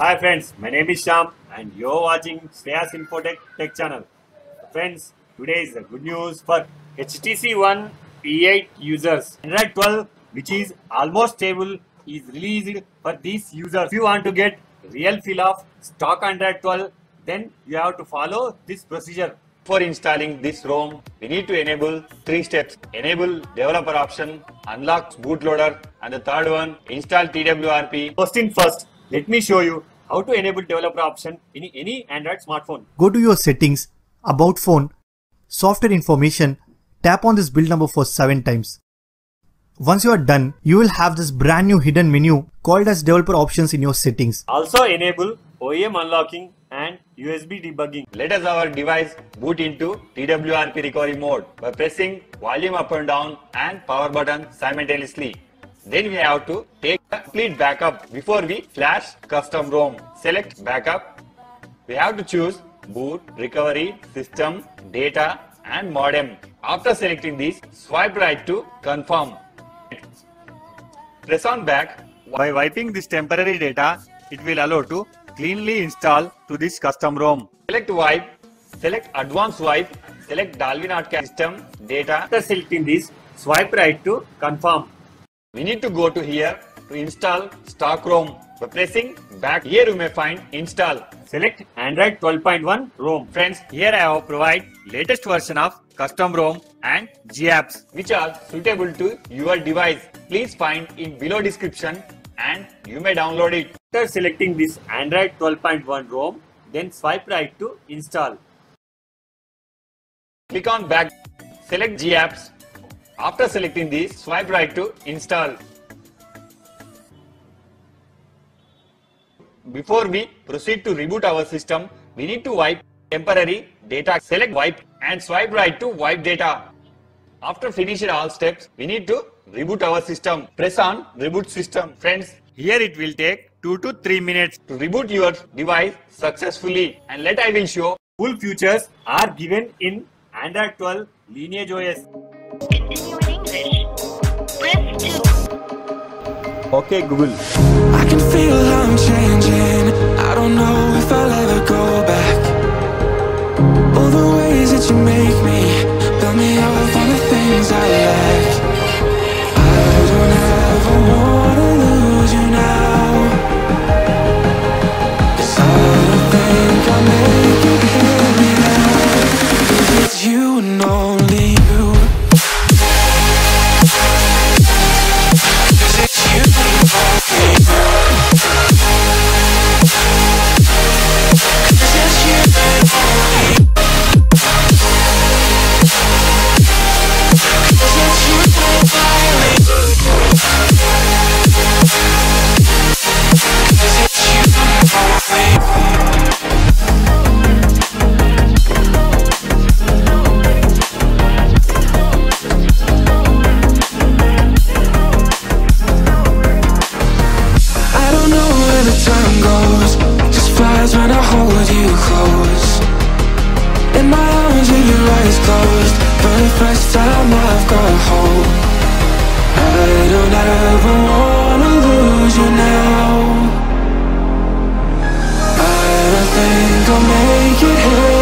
Hi friends, my name is Shyam and you're watching Shreyas Infotech Tech Channel. Friends, today is the good news for HTC ONE E8 users. Android 12, which is almost stable, is released for these users. If you want to get real feel of stock Android 12, then you have to follow this procedure. For installing this ROM, we need to enable three steps. Enable developer option, unlock bootloader, and the third one, install TWRP. First thing first, let me show you how to enable developer option in any Android smartphone. Go to your settings, about phone, software information, tap on this build number for 7 times. Once you are done, you will have this brand new hidden menu called as developer options in your settings. Also enable OEM unlocking and USB debugging. Let us our device boot into TWRP recovery mode by pressing volume up and down and power button simultaneously. Then we have to take a complete backup before we flash custom ROM. Select backup. We have to choose boot, recovery, system, data and modem. After selecting these, swipe right to confirm. Press on back. By wiping this temporary data, it will allow to cleanly install to this custom ROM. Select wipe. Select advanced wipe. Select Dalvik system, data. After selecting these, swipe right to confirm. We need to go to here to install stock ROM by pressing back. Here you may find install. Select Android 12.1 ROM. Friends, here I have provided latest version of custom ROM and gapps which are suitable to your device. Please find in below description and you may download it. After selecting this Android 12.1 ROM, then swipe right to install. Click on back. Select gapps. After selecting these, swipe right to install. Before we proceed to reboot our system, we need to wipe temporary data. Select wipe and swipe right to wipe data. After finishing all steps, we need to reboot our system. Press on reboot system. Friends, here it will take 2 to 3 minutes to reboot your device successfully. And let I will show full features are given in Android 12 Lineage OS. Continue in English. Press 2. Okay, Google. I can feel I'm changing. I don't know if I'll ever go back. All the ways that you make me, build me up on the things I lack. I don't ever wanna lose you now. 'Cause I don't think I'll make it hear me now. 'Cause it's you and only you. Make it hurt.